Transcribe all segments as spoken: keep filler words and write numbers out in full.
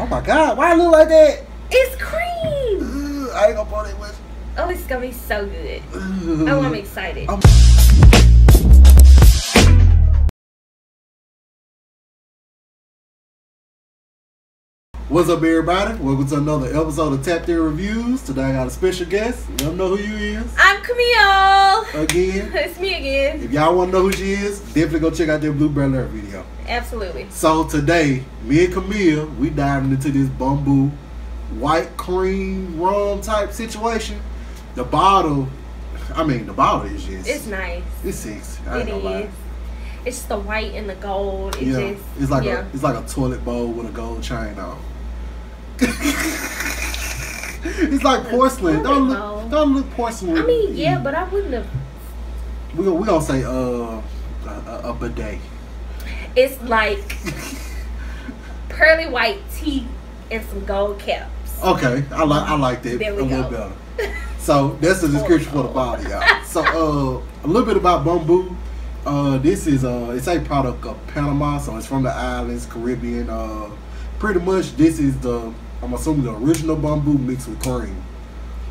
Oh my god, why I look like that? It's cream! Ugh, I ain't gonna pour that much. Oh, it's gonna be so good. Ugh. Oh, I'm excited. I'm What's up, everybody? Welcome to another episode of Tap There Reviews. Today I got a special guest. Let them know who you is. I'm Camille. Again. It's me again. If y'all want to know who she is, definitely go check out their Blue Brand Alert video. Absolutely. So today, me and Camille, we diving into this Bumbu white cream rum type situation. The bottle, I mean, the bottle is just... It's nice. It's sexy. I ain't gonna lie. It's the white and the gold. It's yeah. just... It's like, yeah. a, it's like a toilet bowl with a gold chain on. It's like porcelain. Don't look, bowl. don't look porcelain. I mean, yeah, but I wouldn't have. We we gonna say uh a, a bidet. It's like pearly white teeth and some gold caps. Okay, I like I like that there we a go. little better. So that's the description for the body, y'all. So uh, a little bit about Bumbu. Uh, this is uh, it's a product of Panama, so it's from the islands, Caribbean. Uh, pretty much this is the. I'm assuming the original Bumbu mixed with cream.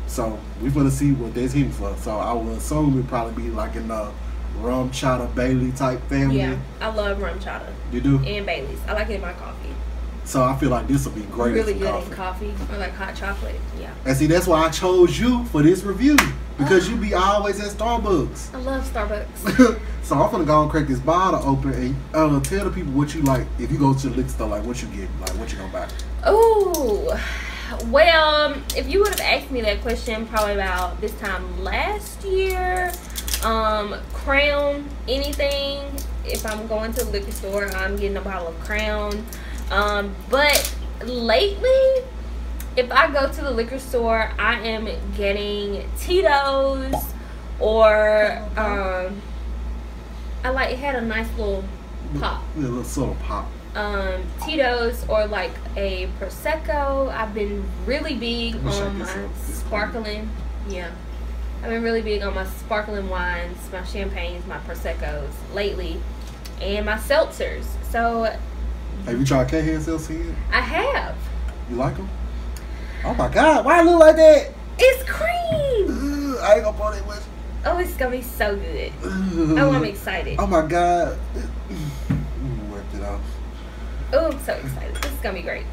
So we're gonna see what that's hitting for. So I would assume it'd probably be like in the RumChata Baileys type family. Yeah, I love RumChata. You do? And Baileys. I like it in my coffee. So I feel like this would be great. Really good coffee. in coffee or like hot chocolate. Yeah. And see, that's why I chose you for this review, because oh. you be always at Starbucks. I love Starbucks. So I'm gonna go and crack this bottle open and uh, tell the people what you like. If you go to the liquor store, like what you get, like what you gonna buy. Oh, well, um, if you would have asked me that question probably about this time last year, um, Crown, anything. If I'm going to the liquor store, I'm getting a bottle of Crown. Um, but lately, if I go to the liquor store, I am getting Tito's or um, I like it had a nice little pop. Yeah, a little sort of pop. Um, Tito's or like a Prosecco. I've been really big on my sparkling. Yeah, I've been really big on my sparkling wines, my champagnes, my Proseccos lately, and my seltzers. So, have you tried Cathead Seltzer yet? I have. You like them? Oh my god, why I look like that? It's cream. Ugh, I ain't gonna pour that much. Oh, it's gonna be so good. Ugh. Oh, I'm excited. Oh my god. Oh, I'm so excited. This is going to be great.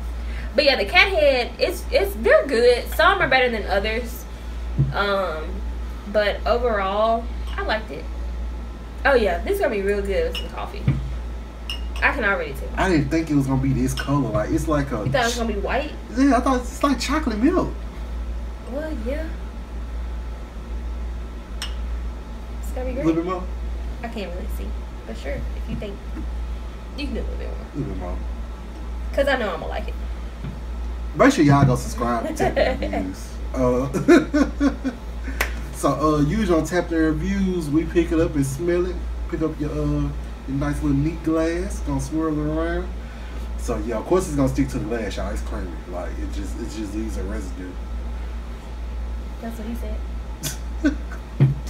But yeah, the Cathead, it's, it's, they're good. Some are better than others. Um, but overall, I liked it. Oh yeah, this is going to be real good with some coffee. I can already tell. I didn't think it was going to be this color. Like, it's like a... You thought it was going to be white? Yeah, I thought it's like chocolate milk. Well, yeah. It's going to be great. A little bit more? I can't really see. But sure, if you think... You can do a little bit more. A little bit more. Because I know I'm going to like it. Make sure y'all go subscribe to Tap There Reviews. Uh, so, uh, usually on Tap There Reviews, we pick it up and smell it. Pick up your, uh, your nice little neat glass. Going to swirl it around. So, yeah, of course it's going to stick to the glass, y'all. It's creamy. Like, it just, it just leaves a residue. That's what he said.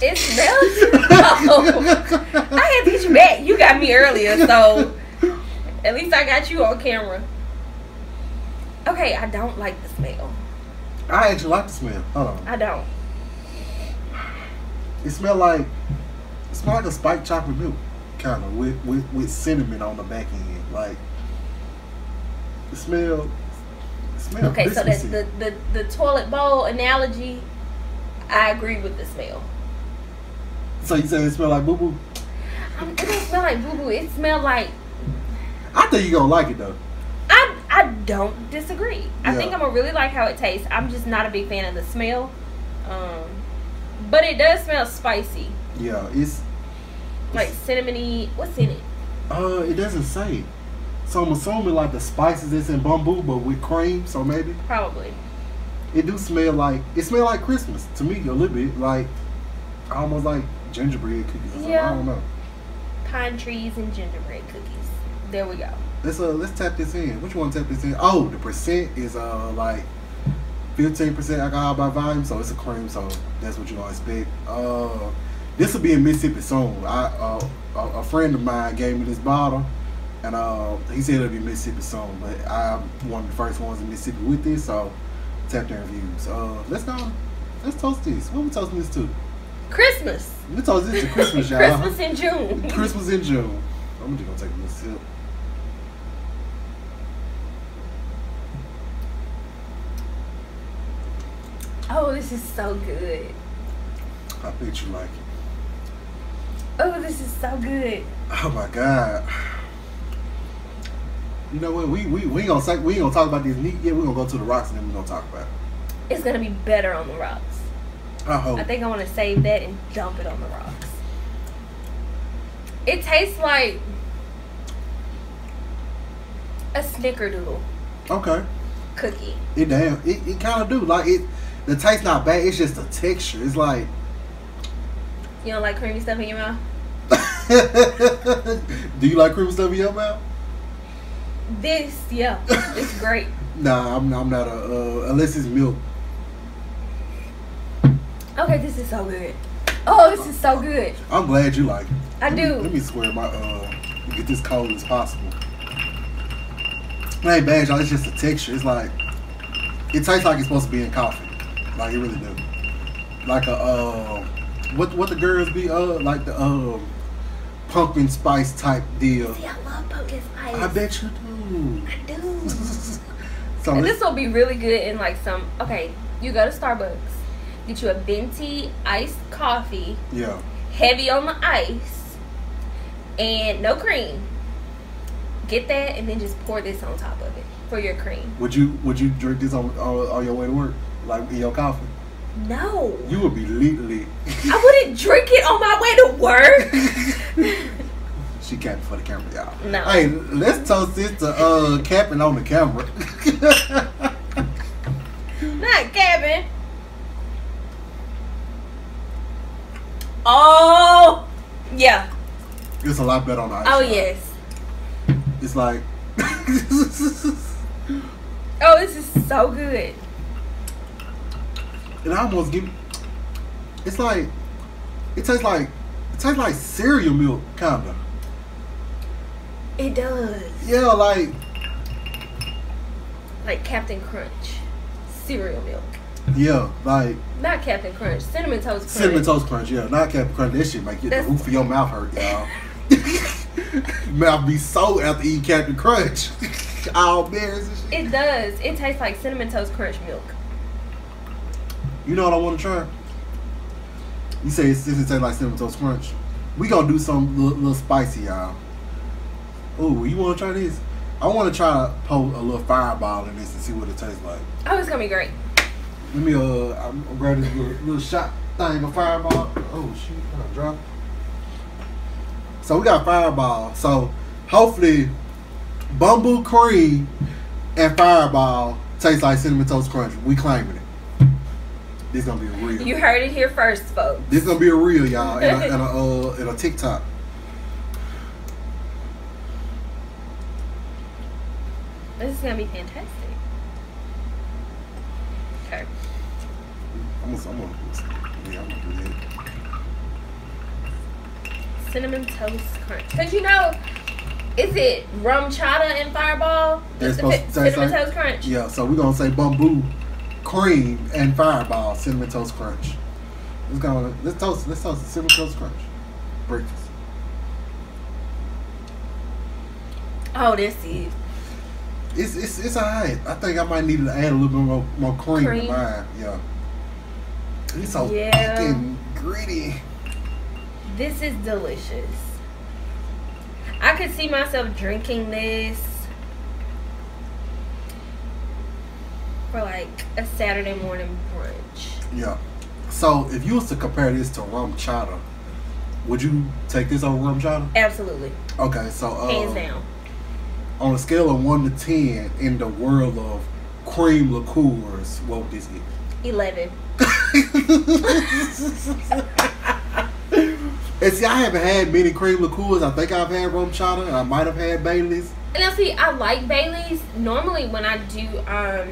It's relative. Oh. I had to get you back. You got me earlier, so... At least I got you on camera. Okay, I don't like the smell. I actually like the smell. Hold on. I don't. It smell like it smell like a spiked chocolate milk, kind of with, with with cinnamon on the back end. Like it smell. It smell. Okay, so that's the, the the toilet bowl analogy. I agree with the smell. So you say it smell like boo boo? Um, it doesn't smell like boo boo. It smell like. I think you're going to like it, though. I I don't disagree. Yeah. I think I'm going to really like how it tastes. I'm just not a big fan of the smell. Um, but it does smell spicy. Yeah, it's... Like it's, cinnamony. What's in it? Uh, It doesn't say. So I'm assuming like the spices that's in Bumbu, but with cream, so maybe? Probably. It do smell like... It smell like Christmas to me a little bit. Like, almost like gingerbread cookies. Yeah. I don't know. Pine trees and gingerbread cookies. There we go. Let's uh let's tap this in. What you want to tap this in? Oh, the percent is uh like fifteen percent alcohol by volume, so it's a cream, so that's what you gonna expect. Uh, this will be in Mississippi soon. I uh, a friend of mine gave me this bottle, And uh, he said it'll be Mississippi soon, but I'm one of the first ones in Mississippi with this, so Tap There Reviews. Uh, let's go. Let's toast this. What are we toasting this to? Christmas. We toast this to Christmas, y'all. Christmas in June. Christmas in June. I'm just gonna take a little sip. Oh, this is so good. I bet you like it. Oh, this is so good. Oh my God. You know what? We we we ain't gonna we ain't gonna talk about this neat yet. We're gonna go to the rocks and then we're gonna talk about it. It's gonna be better on the rocks. I hope. I think I wanna save that and dump it on the rocks. It tastes like a snickerdoodle. Okay. Cookie. It damn it, it kinda do. Like it the taste's not bad, it's just the texture. It's like you don't like creamy stuff in your mouth? Do you like creamy stuff in your mouth? This, yeah, it's great. Nah, I'm, I'm not a, uh, unless it's milk. Okay, this is so good. Oh, this is so good. I'm glad you like it. I let do. Me, let me swear my, uh, get this cold as possible. It ain't bad, y'all, it's just the texture. It's like, it tastes like it's supposed to be in coffee. Like, it really does. Like a, uh, what what the girls be uh like the um pumpkin spice type deal. See, I love pumpkin spice. I bet you do. I do. So and this will be really good in like some okay. You go to Starbucks, get you a venti iced coffee. Yeah. Heavy on the ice, and no cream. Get that, and then just pour this on top of it for your cream. Would you would you drink this on on, on your way to work, like in your coffee? No. You would be lit lit. I wouldn't drink it on my way to work. She capping for the camera, y'all. No. Hey, let's toast this to uh, capping on the camera. Not capping. Oh, yeah. It's a lot better on the ice. Oh, side. Yes. It's like. Oh, this is so good. And I almost give it's like it tastes like it tastes like cereal milk kinda. It does. Yeah, like like Captain Crunch. Cereal milk. Yeah, like not Captain Crunch. Cinnamon Toast Crunch. Cinnamon Toast Crunch, yeah, not Captain Crunch. That shit might get the roof of your mouth hurt, y'all. Mouth be so after eating Captain Crunch. All berries and shit. It does. It tastes like Cinnamon Toast Crunch milk. You know what I want to try? You say it's, it tastes like Cinnamon Toast Crunch. We gonna do something a little, little spicy, y'all. Oh, you want to try this? I want to try to pour a little Fireball in this and see what it tastes like. Oh, it's gonna be great. Let me uh, I'm grab this little, little shot thing of Fireball. Oh shoot, I dropped. So we got Fireball. So hopefully, Bumbu Crème and Fireball tastes like Cinnamon Toast Crunch. We claiming it. This gonna be real. You heard it here first, folks. This gonna be real, y'all, and a, and a, uh, and a TikTok. This is gonna be fantastic. Okay. I'm gonna, I'm gonna, yeah, I'm gonna do that. Cinnamon Toast Crunch. Cause you know, is it RumChata and Fireball? That's supposed to Cinnamon Toast Crunch. Yeah, so we're gonna say Bumbu Crème and Fireball Cinnamon Toast Crunch. Let's go. Let's toast. Let's toast the Cinnamon Toast Crunch. Breakfast. Oh, this is. It's it's it's alright. I think I might need to add a little bit more more cream, cream. to mine. Yeah. It's so yeah. fucking gritty. This is delicious. I could see myself drinking this. For like a Saturday morning brunch. Yeah. So if you was to compare this to RumChata, would you take this over RumChata? Absolutely. Okay, so uh, hands down. On a scale of one to ten in the world of cream liqueurs, what would this be? Eleven. And see, I haven't had many cream liqueurs. I think I've had RumChata, and I might have had Baileys. And I see, I like Baileys. Normally, when I do um.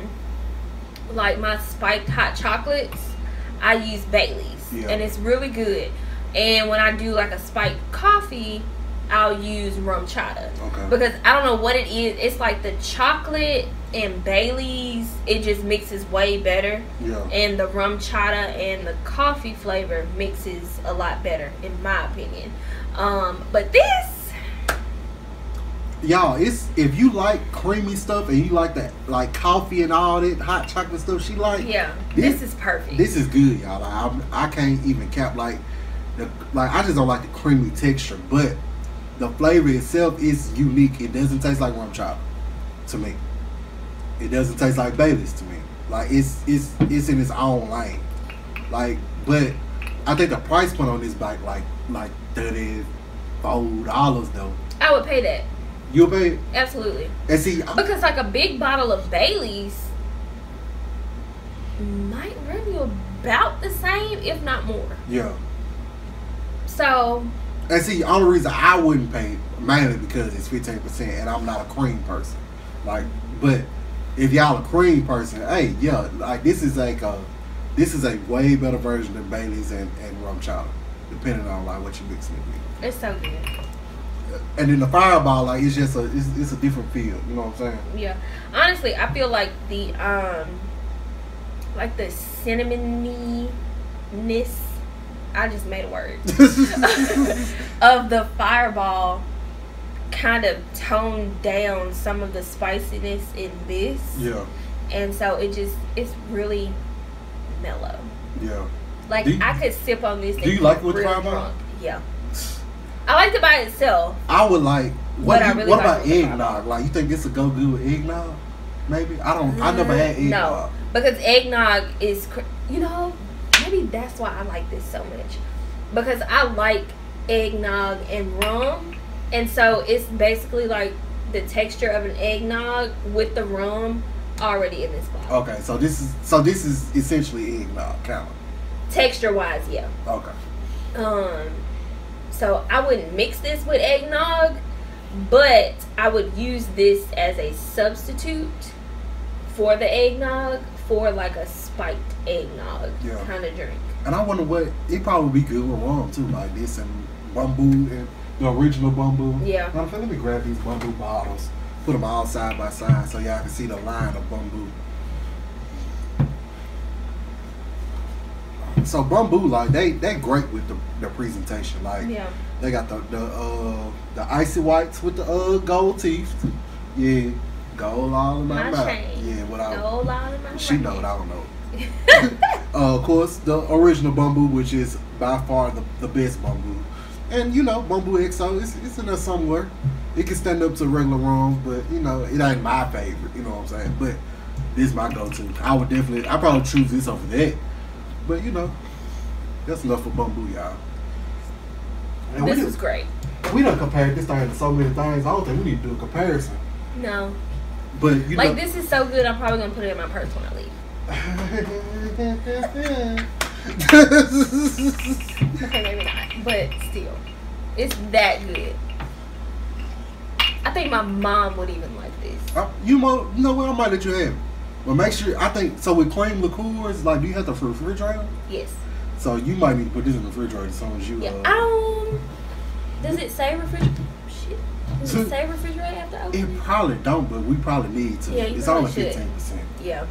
like my spiked hot chocolates, I use Baileys, yeah. And it's really good. And when I do like a spiked coffee, I'll use RumChata. Okay. Because I don't know what it is. It's like the chocolate and Baileys. It just mixes way better. Yeah. And the RumChata and the coffee flavor mixes a lot better, in my opinion. Um, but this, y'all, it's if you like creamy stuff and you like that, like coffee and all that hot chocolate stuff she like. Yeah. This, this is perfect. This is good, y'all. Like, I, I can't even cap like. The, like I just don't like the creamy texture, but the flavor itself is unique. It doesn't taste like RumChata to me. It doesn't taste like Baileys to me. Like it's it's it's in its own lane. Like, but I think the price point on this bike, like like thirty four dollars though. I would pay that. You'll pay it? Absolutely. And see, I'm, because like a big bottle of Baileys might run you about the same, if not more. Yeah. So, and see, the only reason I wouldn't pay mainly because it's fifteen percent and I'm not a cream person. Like, but if y'all a cream person, hey, yeah, like this is like a, this is a way better version than Baileys and, and RumChata, depending on like what you mixing it with. It's so good. And then the Fireball, like it's just a, it's, it's a different feel. You know what I'm saying? Yeah. Honestly, I feel like the, um, like the cinnamon-ness. I just made a word of the Fireball kind of toned down some of the spiciness in this. Yeah. And so it just, it's really mellow. Yeah. Like you, I could sip on this. Do you like with Fireball? Yeah. I like it by itself. I would like. What, you, I really what like about eggnog? Like you think this would go good with eggnog? Maybe I don't. Uh, I never had eggnog. No, because eggnog is, you know. Maybe that's why I like this so much, because I like eggnog and rum, and so it's basically like the texture of an eggnog with the rum already in this bottle. Okay, so this is so this is essentially eggnog kind of texture wise, yeah. Okay. Um, so I wouldn't mix this with eggnog, but I would use this as a substitute for the eggnog. For like a spiked eggnog yeah. kind of drink. And I wonder what, it probably be good with rum too, like this and Bumbu, and the original Bumbu. Yeah. Matter of fact, let me grab these Bumbu bottles, put them all side by side so y'all can see the line of Bumbu. So Bumbu, like they they great with the, the presentation. Like yeah. they got the the uh, the icy whites with the uh, gold teeth. Yeah. Gold all in my, my mouth. Chain. Yeah, what I gold all in my she know what I don't know. uh, of course, the original Bumbu, which is by far the, the best Bumbu, and you know Bumbu X O, it's, it's in there somewhere. It can stand up to regular rum, but you know it ain't my favorite. You know what I'm saying? But this is my go-to. I would definitely, I probably choose this over that. But you know, that's enough for Bumbu, y'all. And this is great. We done compared this thing to so many things. I don't think we need to do a comparison. No. But you like know, this is so good, I'm probably gonna put it in my purse when I leave. Okay, maybe not, but still, it's that good. I think my mom would even like this. Uh, you know, you know what? I might let you have it, but make sure I think so. With cream liqueurs, like do you have the refrigerator? Yes. So you might need to put this in the refrigerator as soon as you. Yeah. Uh, um. Does it say refrigerator? Shit. Does it say refrigerator after opening? It probably don't, but we probably need to. Yeah, you it's only fifteen percent. Yeah.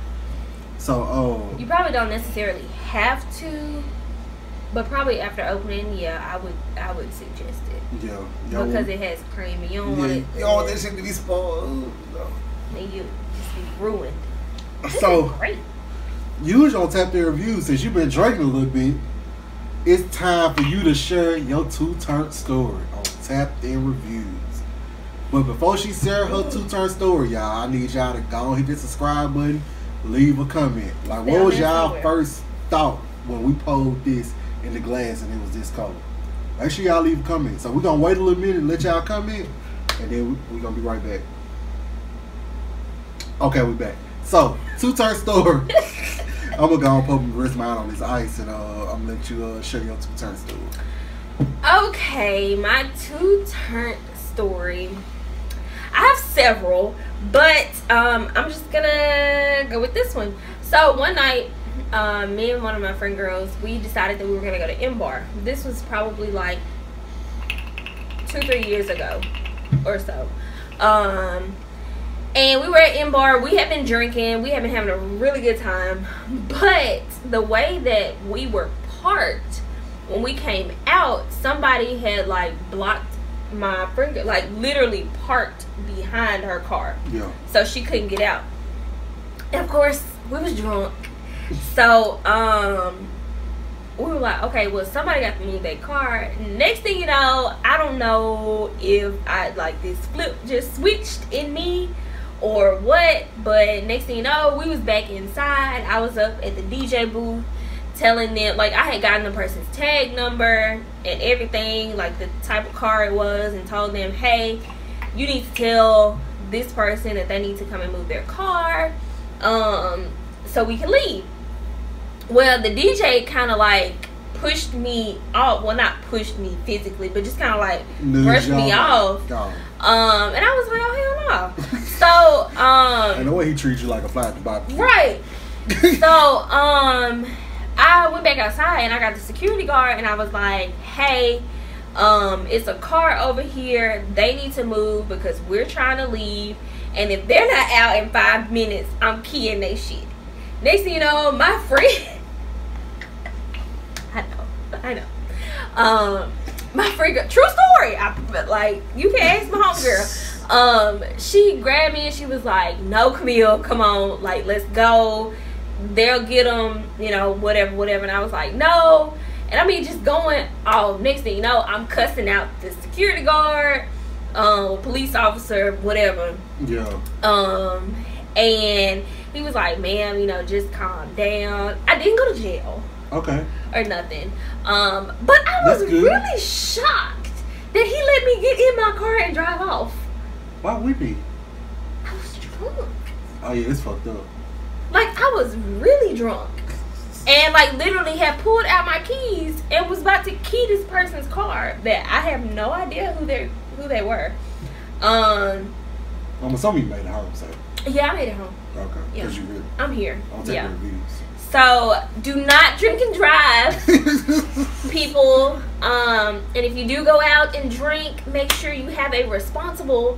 So uh you probably don't necessarily have to, but probably after opening, yeah, I would I would suggest it. Yeah. Because it has cream and you don't yeah. want it. You don't want that shit to be spoiled. And you just be ruined. This so is great. Usually on Tap There Reviews, since you've been drinking a little bit, it's time for you to share your two-turn story on Tap There Reviews. But before she shares her two-turn story, y'all, I need y'all to go hit the subscribe button, leave a comment. Like, what was y'all first thought when we poured this in the glass and it was this color? Make sure y'all leave a comment. So we're going to wait a little minute and let y'all comment, and then we're going to be right back. Okay, we're back. So, two-turn story. I'm going to go and pop the rest of mine on this ice, and uh, I'm going to let you uh, share your two-turn story. Okay, my two-turn story. I have several, but um, I'm just gonna go with this one. So one night, uh, me and one of my friend girls, we decided that we were gonna go to M Bar. This was probably like two, three years ago or so. Um, and we were at M Bar. We had been drinking. We had been having a really good time. But the way that we were parked when we came out, somebody had like blocked my friend, like literally parked behind her car. Yeah. So she couldn't get out. And of course, we was drunk. So, um, we were like, okay, well, somebody got to move their car. Next thing you know, I don't know if I, like, this flip just switched in me or what. But next thing you know, we was back inside. I was up at the D J booth telling them, like, I had gotten the person's tag number and everything, like, the type of car it was, and told them, hey, you need to tell this person that they need to come and move their car um, so we can leave. Well, the D J kind of like pushed me off. Well, not pushed me physically, but just kind of like New brushed job. me off. God. Um, and I was like, oh, hell no. So, um. And the way he treats you like a fly at the bottom. Right. So, um, I went back outside and I got the security guard and I was like, hey, um, it's a car over here. They need to move because we're trying to leave. And if they're not out in five minutes, I'm keying they shit. Next thing you know, my friend, I know, I know, um, my friend, true story, I, like, you can ask my homegirl, um, she grabbed me and she was like, no, Camille, come on, like, let's go, they'll get them, you know, whatever, whatever, and I was like, no, and I mean, just going, oh, next thing you know, I'm cussing out the security guard, um, police officer, whatever, yeah, um, and he was like, ma'am, you know, just calm down. I didn't go to jail. Okay. Or nothing. Um, but I was really shocked that he let me get in my car and drive off. Why would he? I was drunk. Oh, yeah, it's fucked up. Like, I was really drunk. And, like, literally had pulled out my keys and was about to key this person's car that I have no idea who they who they were. Um, I'm assuming you made it home, so. Yeah, I made it home. Okay, because yeah. you really, I'm here. I'll take yeah. reviews. So, do not drink and drive, people. Um, and if you do go out and drink, make sure you have a responsible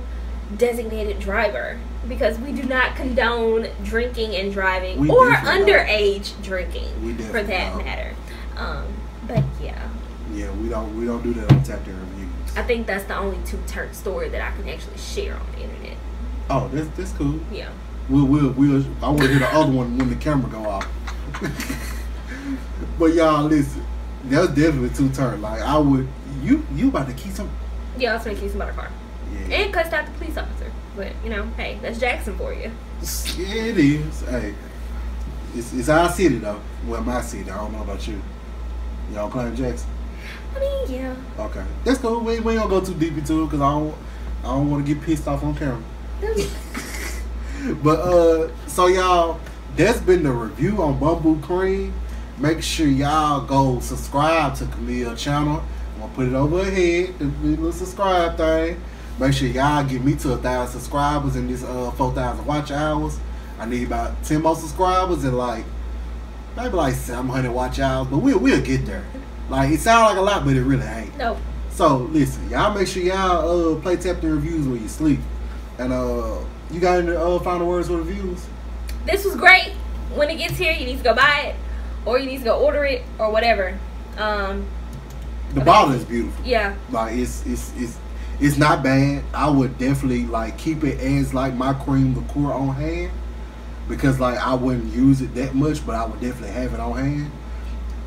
designated driver. Because we do not condone drinking and driving we or underage don't. drinking, for that don't. matter. Um, but, yeah. Yeah, we don't, we don't do that on Tap There Reviews. I think that's the only two-turn story that I can actually share on the internet. Oh, that's, that's cool. Yeah. We'll, we'll, we'll, I want to hear the other one when the camera go off. But y'all, listen, that's definitely two turn. Like, I would, you you about to key some. Yeah, I was going to key somebody's car. Yeah. And cussed out the police officer. But, you know, hey, that's Jackson for you. Yeah, it is. Hey, it's, it's our city, though. Well, my city. I don't know about you. Y'all claim Jackson? I mean, yeah. Okay. That's cool. We, we don't go too deep into it because I don't, I don't want to get pissed off on camera. But uh so y'all, that's been the review on Bumbu Crème. Make sure y'all go subscribe to Camille's channel. I'm gonna put it over her head, the little subscribe thing. Make sure y'all get me to a thousand subscribers in this uh four thousand watch hours. I need about ten more subscribers and like maybe like seven hundred watch hours, but we'll we'll get there. Like, it sounds like a lot, but it really ain't. Nope. So listen, y'all make sure y'all uh play Tap There Reviews when you sleep. And uh you got any uh, final words or reviews? This was great. When it gets here, you need to go buy it, or you need to go order it, or whatever. Um, the okay. bottle is beautiful. Yeah, like it's it's it's it's not bad. I would definitely like keep it as like my crème liqueur on hand, because like I wouldn't use it that much, but I would definitely have it on hand.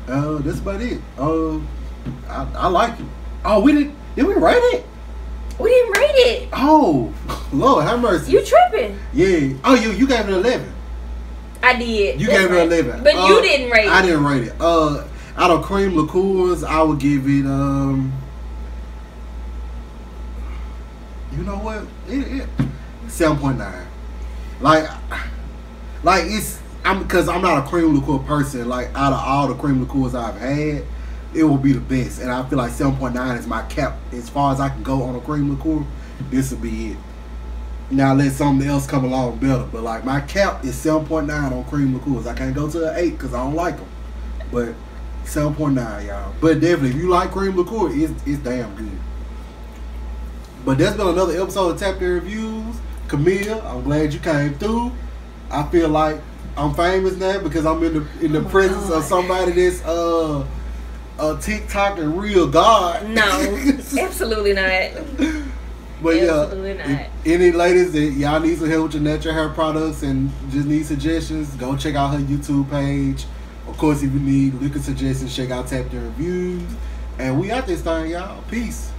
Uh, that's about it. Uh, I, I like it. Oh, we did. Did we rate it? We didn't rate it. Oh, Lord, have mercy. You tripping. Yeah. Oh, you you gave it an eleven. I did. You That's gave right. it an eleven. But uh, you didn't rate it. I didn't rate it. Uh, out of crème liqueurs, I would give it, um, you know what? It, it, seven point nine. Like, like it's, I'm because I'm not a crème liqueur person. Like, out of all the crème liqueurs I've had, it will be the best, and I feel like seven point nine is my cap as far as I can go on a crème liqueur. This will be it. Now let something else come along better, but like my cap is seven point nine on crème liqueurs. I can't go to an eight because I don't like them, but seven point nine, y'all. But definitely, if you like crème liqueur, it's, it's damn good. But that's been another episode of Tap There Reviews. Camille, I'm glad you came through. I feel like I'm famous now because I'm in the in the oh presence God. of somebody that's uh a TikTok and real God. No, absolutely not. But absolutely yeah, not. Any ladies that y'all need some help with your natural hair products and just need suggestions, go check out her YouTube page. Of course, if you need liquor suggestions, check out Tap There Reviews. And we out this time, y'all. Peace.